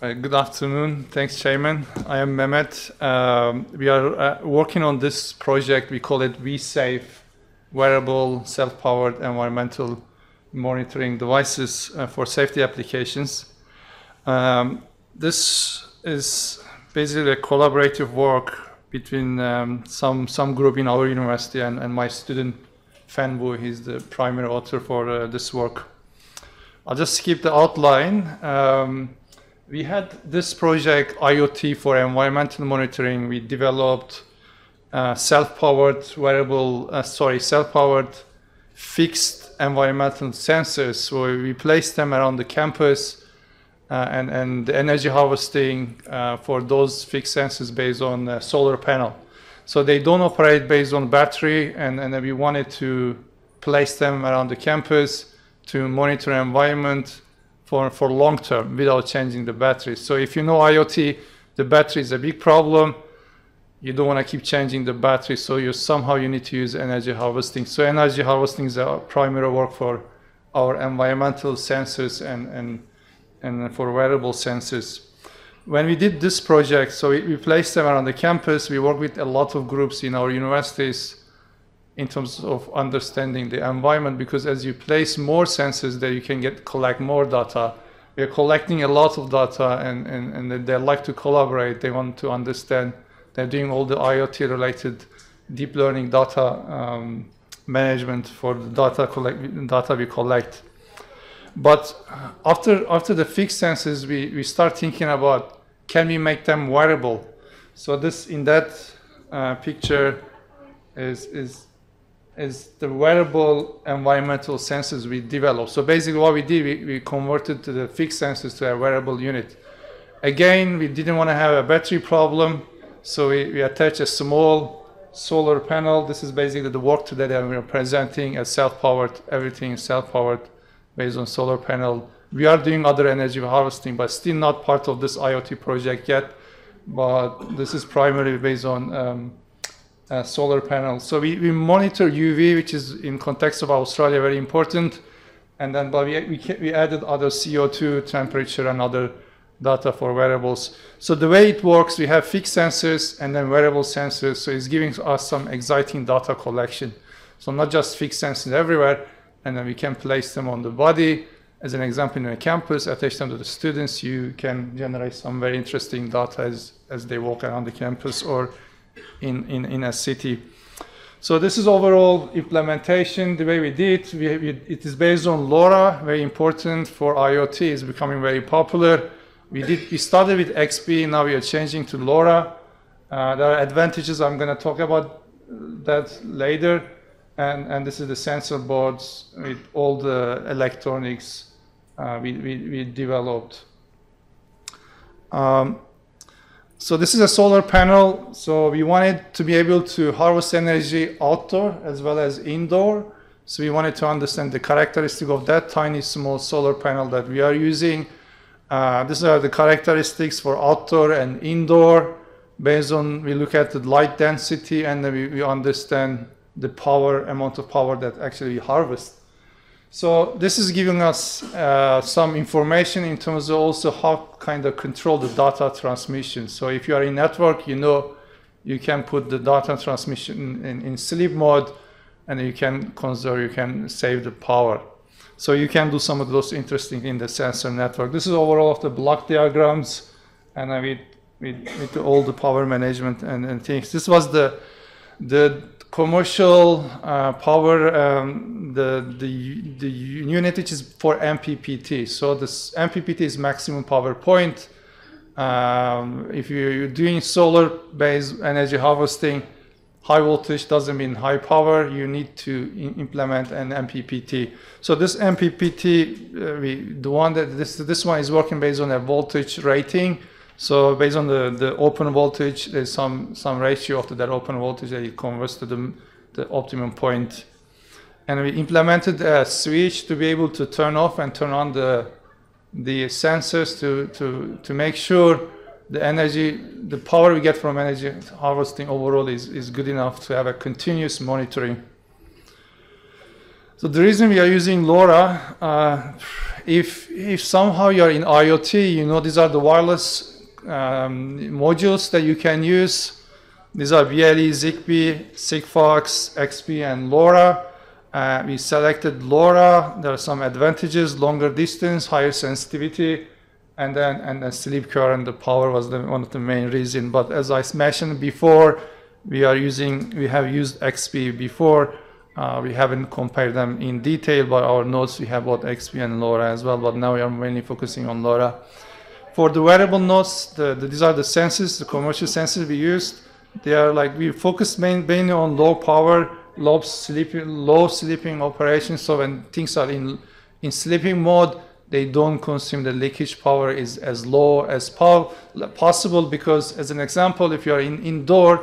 Good afternoon. Thanks, Chairman. I am Mehmet. We are working on this project. We call it WeSafe, wearable, self-powered environmental monitoring devices for safety applications. This is basically a collaborative work between some group in our university and my student, Fanbo. He's the primary author for this work. I'll just skip the outline. We had this project, IoT for environmental monitoring. We developed self-powered fixed environmental sensors. So we placed them around the campus and the energy harvesting for those fixed sensors based on solar panel. So they don't operate based on battery, and we wanted to place them around the campus to monitor environment for long term without changing the battery. So if you know IoT, the battery is a big problem. You don't want to keep changing the battery, so you need to use energy harvesting. So energy harvesting is our primary work for our environmental sensors and for wearable sensors. When we did this project, so we placed them around the campus. We work with a lot of groups in our universities in terms of understanding the environment, because as you place more sensors there, you can collect more data. We're collecting a lot of data, and they like to collaborate. They want to understand. They're doing all the IoT related deep learning data management for the data we collect. But after the fixed sensors, we start thinking about, can we make them wearable? So this in that picture is the wearable environmental sensors we developed. So basically what we did, we converted the fixed sensors to a wearable unit. Again, we didn't want to have a battery problem, so we attached a small solar panel. This is basically the work today that we are presenting as self-powered, everything is self-powered based on solar panel. We are doing other energy harvesting, but still not part of this IoT project yet, but this is primarily based on solar panels. So we monitor UV, which is in context of Australia very important, and then but we added other CO2 temperature and other data for wearables. So the way it works, we have fixed sensors and then wearable sensors, so it's giving us some exciting data collection. So not just fixed sensors everywhere, and then we can place them on the body, as an example in a campus, attach them to the students. You can generate some very interesting data as they walk around the campus or in a city. So this is overall implementation. The way we did, it is based on LoRa, very important for IoT, is becoming very popular. We started with XBee, now we are changing to LoRa. There are advantages, I'm going to talk about that later. And this is the sensor boards with all the electronics we developed. So this is a solar panel. So we wanted to be able to harvest energy outdoor as well as indoor. So we wanted to understand the characteristic of that tiny small solar panel that we are using. These are the characteristics for outdoor and indoor. Based on, we look at the light density, and then we understand the amount of power that actually we harvest. So this is giving us some information in terms of also how kind of control the data transmission. So if you are in network, you know you can put the data transmission in sleep mode, and you can conserve, you can save the power. So you can do some of those interesting in the sensor network. This is overall of the block diagrams, and with all the power management and things. This was the commercial power, the unit which is for MPPT. So this MPPT is maximum power point. If you're doing solar based energy harvesting, high voltage doesn't mean high power. You need to implement an MPPT. So this MPPT, this one is working based on a voltage rating. So based on the open voltage, there's some ratio of that open voltage that it converts to the optimum point. And we implemented a switch to be able to turn off and turn on the sensors to make sure the power we get from energy harvesting overall is good enough to have a continuous monitoring. So the reason we are using LoRa if somehow you're in IoT, you know, these are the wireless modules that you can use. These are BLE, Zigbee, Sigfox, XBee, and LoRa. We selected LoRa. There are some advantages: longer distance, higher sensitivity, and then sleep current. The power was one of the main reasons. But as I mentioned before, we have used XBee before. We haven't compared them in detail, but our nodes, we have both XBee and LoRa as well. But now we are mainly focusing on LoRa. For the wearable nodes, these are the sensors, the commercial sensors we used. They are like, we focus mainly on low power, low sleeping operations. So when things are in sleeping mode, they don't consume, the leakage power is as low as possible, because as an example, if you are indoor,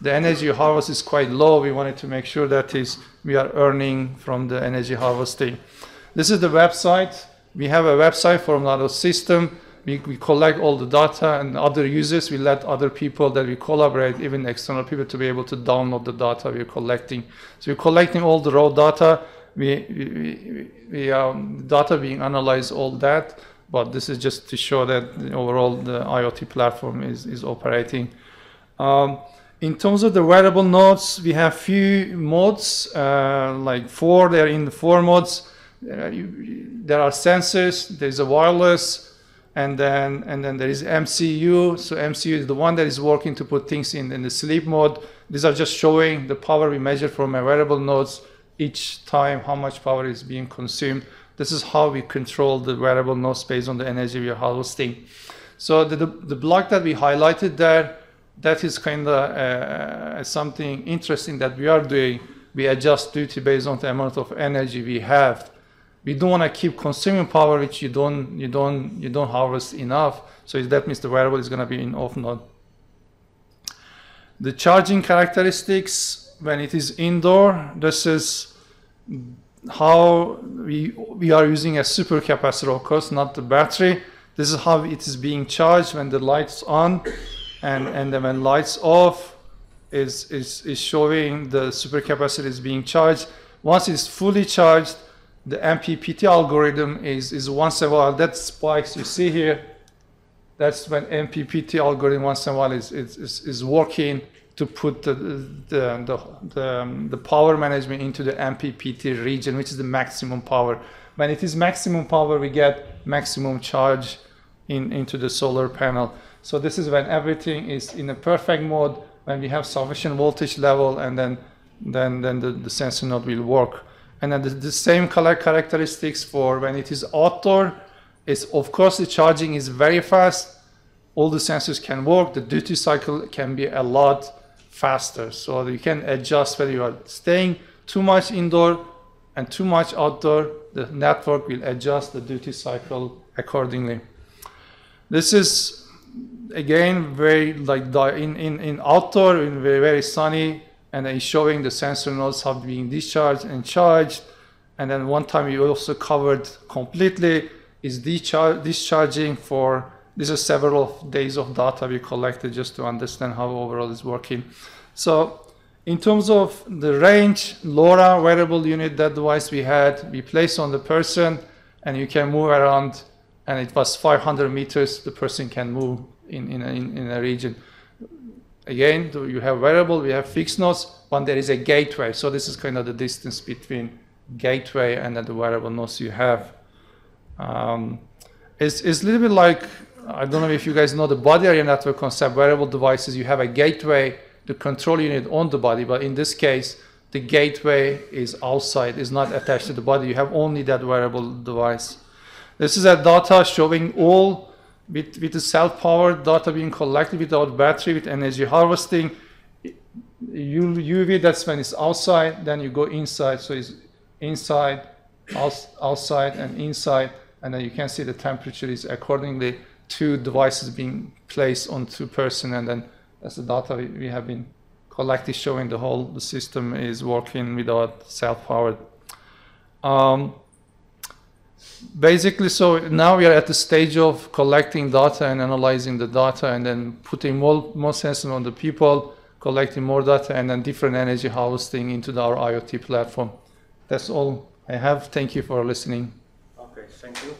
the energy harvest is quite low. We wanted to make sure that we are earning from the energy harvesting. This is the website. We have a website for another system. We collect all the data, and other users, we let other people that we collaborate, even external people, to be able to download the data we're collecting. So we're collecting all the raw data. Data being analyzed, all that, but this is just to show that overall the IoT platform is operating. In terms of the wearable nodes, we have few modes, like four. They're in the four modes. There are sensors. There's a wireless, and then there is MCU. So MCU is the one that is working to put things in the sleep mode. These are just showing the power we measure from a wearable nodes. Each time how much power is being consumed. This is how we control the wearable nodes based on the energy we are harvesting. So the block that we highlighted there, that is kind of something interesting that we are doing. We adjust duty based on the amount of energy we have. We don't want to keep consuming power which you don't harvest enough. So that means the wearable is going to be in off mode. The charging characteristics. When it is indoor, this is how we are using a supercapacitor, of course, not the battery. This is how it is being charged when the light's on, and then when light's off is showing the supercapacitor is being charged. Once it's fully charged, the MPPT algorithm is once in a while, that spikes you see here, that's when MPPT algorithm once in a while is working to put the power management into the MPPT region, which is the maximum power. When it is maximum power, we get maximum charge into the solar panel. So this is when everything is in a perfect mode, when we have sufficient voltage level, and then the sensor node will work. And then the same color characteristics for when it is outdoor. Is of course the charging is very fast. All the sensors can work. The duty cycle can be a lot faster, so you can adjust whether you are staying too much indoor and too much outdoor. The network will adjust the duty cycle accordingly. This is again very like in outdoor, in very, very sunny, and it's showing the sensor nodes have been discharged and charged. And then one time we also covered completely is discharging for. These are several days of data we collected just to understand how overall is working. So in terms of the range, LoRa wearable unit, that device we had, we placed on the person, and you can move around, and it was 500 meters the person can move in a region. Again, you have wearable, we have fixed nodes, but there is a gateway. So this is kind of the distance between gateway and the wearable nodes you have. It's a little bit like, I don't know if you guys know the body area network concept. Wearable devices, you have a gateway, the control unit on the body, but in this case, the gateway is outside, is not attached to the body. You have only that wearable device. This is a data showing all with the self-powered data being collected without battery, with energy harvesting. UV, that's when it's outside, then you go inside. So it's inside, outside, and inside, and then you can see the temperature is accordingly. Two devices being placed on two person, and then that's the data we have been collecting, showing the whole the system is working without self-powered. Basically, so now we are at the stage of collecting data and analyzing the data, and then putting more sensors on the people, collecting more data, and then different energy harvesting into our IoT platform. That's all I have. Thank you for listening. Okay, thank you.